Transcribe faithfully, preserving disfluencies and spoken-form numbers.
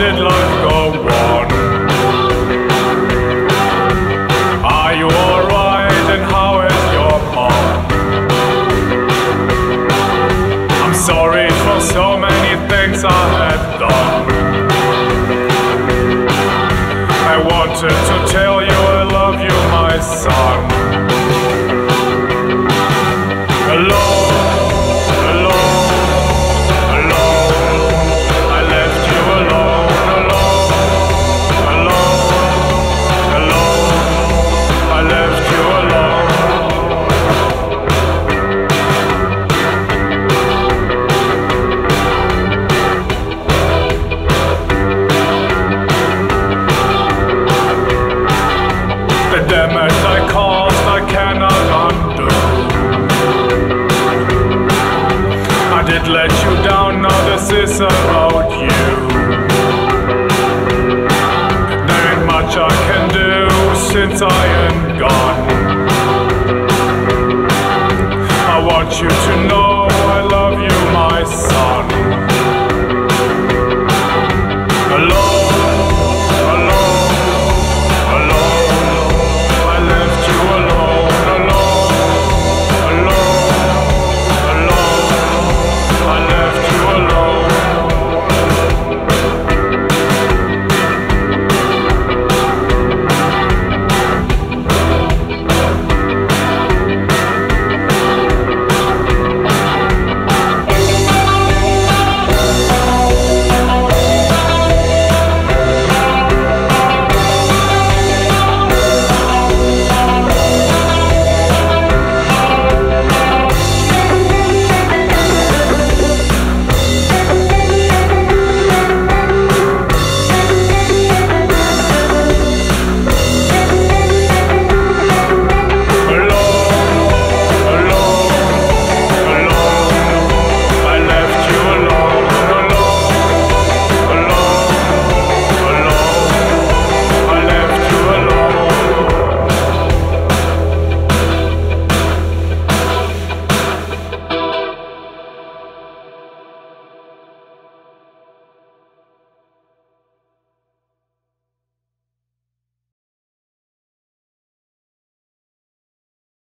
did life go on? Are you alright and how is your mom? I'm sorry for so many things I have done. I wanted to tell you I love you, my son. Let you down, now this is about you. There ain't much I can do since I am gone. I want you to know I love you, my son. Alone.